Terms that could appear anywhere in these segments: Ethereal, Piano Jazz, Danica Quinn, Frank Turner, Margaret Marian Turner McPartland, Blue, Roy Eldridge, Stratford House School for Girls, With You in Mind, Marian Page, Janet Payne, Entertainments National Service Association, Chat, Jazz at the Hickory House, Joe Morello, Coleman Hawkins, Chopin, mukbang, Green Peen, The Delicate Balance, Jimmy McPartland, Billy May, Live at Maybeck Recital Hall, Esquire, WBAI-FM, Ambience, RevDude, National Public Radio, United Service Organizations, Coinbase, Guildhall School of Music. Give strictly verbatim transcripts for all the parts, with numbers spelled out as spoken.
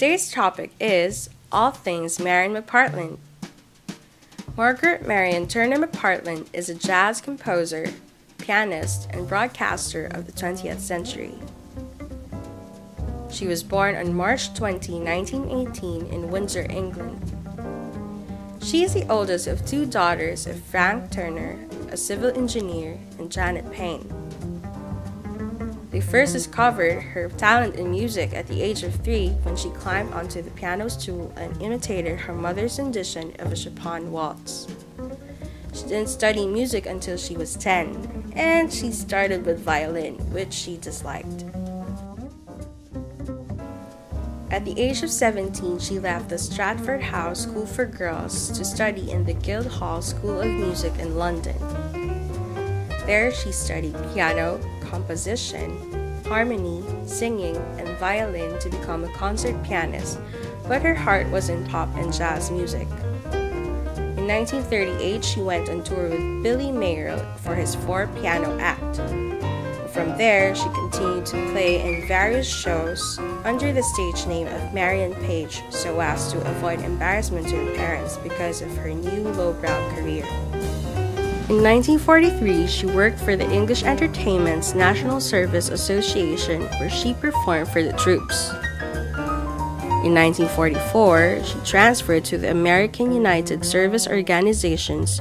Today's topic is all things Marian McPartland. Margaret Marian Turner McPartland is a jazz composer, pianist, and broadcaster of the twentieth century. She was born on March twentieth, nineteen eighteen in Windsor, England. She is the oldest of two daughters of Frank Turner, a civil engineer, and Janet Payne. They first discovered her talent in music at the age of three when she climbed onto the piano stool and imitated her mother's rendition of a Chopin waltz. She didn't study music until she was ten, and she started with violin, which she disliked. At the age of seventeen, she left the Stratford House School for Girls to study in the Guildhall School of Music in London. There she studied piano, composition, harmony, singing, and violin to become a concert pianist, but her heart was in pop and jazz music. In nineteen thirty-eight, she went on tour with Billy May for his four-piano act. From there, she continued to play in various shows under the stage name of Marian Page so as to avoid embarrassment to her parents because of her new lowbrow career. In nineteen forty-three, she worked for the English Entertainments National Service Association, where she performed for the troops. In nineteen forty-four, she transferred to the American United Service Organizations,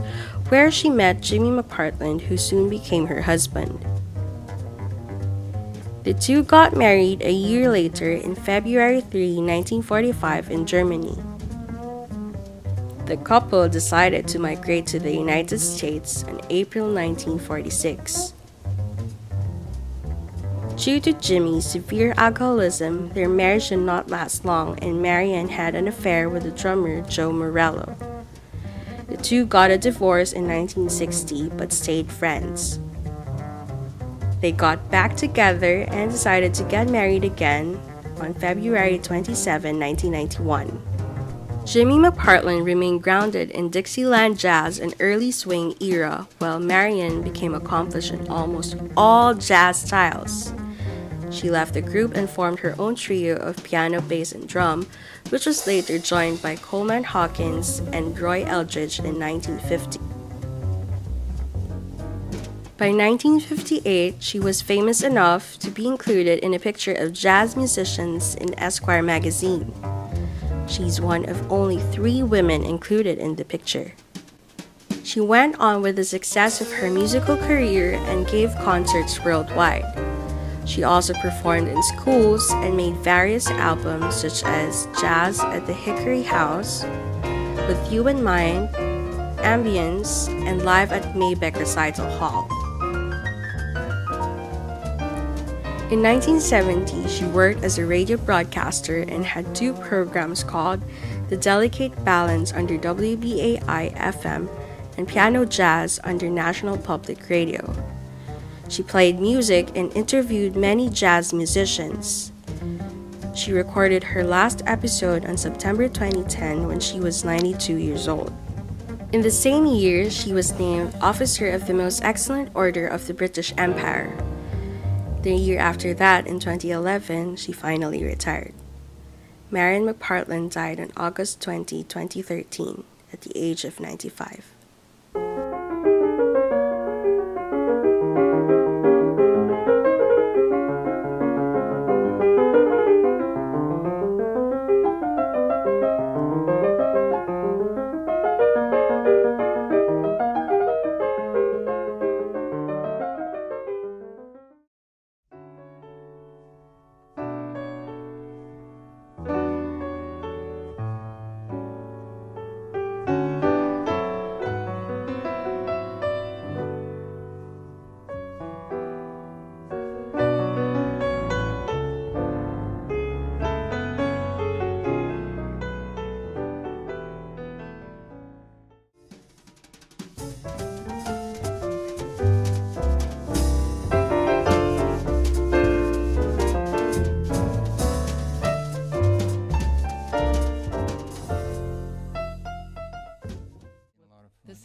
where she met Jimmy McPartland, who soon became her husband. The two got married a year later in February third, nineteen forty-five in Germany. The couple decided to migrate to the United States in April nineteen forty-six. Due to Jimmy's severe alcoholism, their marriage did not last long and Marian had an affair with the drummer Joe Morello. The two got a divorce in nineteen sixty but stayed friends. They got back together and decided to get married again on February twenty-seventh, nineteen ninety-one. Jimmy McPartland remained grounded in Dixieland jazz and early swing era, while Marian became accomplished in almost all jazz styles. She left the group and formed her own trio of piano, bass, and drum, which was later joined by Coleman Hawkins and Roy Eldridge in nineteen fifty. By nineteen fifty-eight, she was famous enough to be included in a picture of jazz musicians in Esquire magazine. She's one of only three women included in the picture. She went on with the success of her musical career and gave concerts worldwide. She also performed in schools and made various albums such as Jazz at the Hickory House, With You in Mind, Ambience, and Live at Maybeck Recital Hall. In nineteen seventy, she worked as a radio broadcaster and had two programs called The Delicate Balance under W B A I F M and Piano Jazz under National Public Radio. She played music and interviewed many jazz musicians. She recorded her last episode on September twenty ten when she was ninety-two years old. In the same year, she was named Officer of the Most Excellent Order of the British Empire. The year after that, in twenty eleven, she finally retired. Marian McPartland died on August twentieth, twenty thirteen, at the age of ninety-five.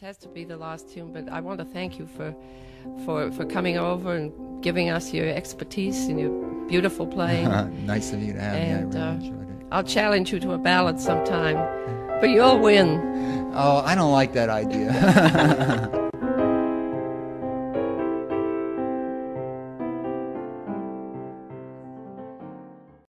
Has to be the last tune, but I want to thank you for for for coming over and giving us your expertise and your beautiful playing. Nice of you to have and, me. I really uh, enjoyed it. I'll challenge you to a ballad sometime, but you'll win. Oh, I don't like that idea.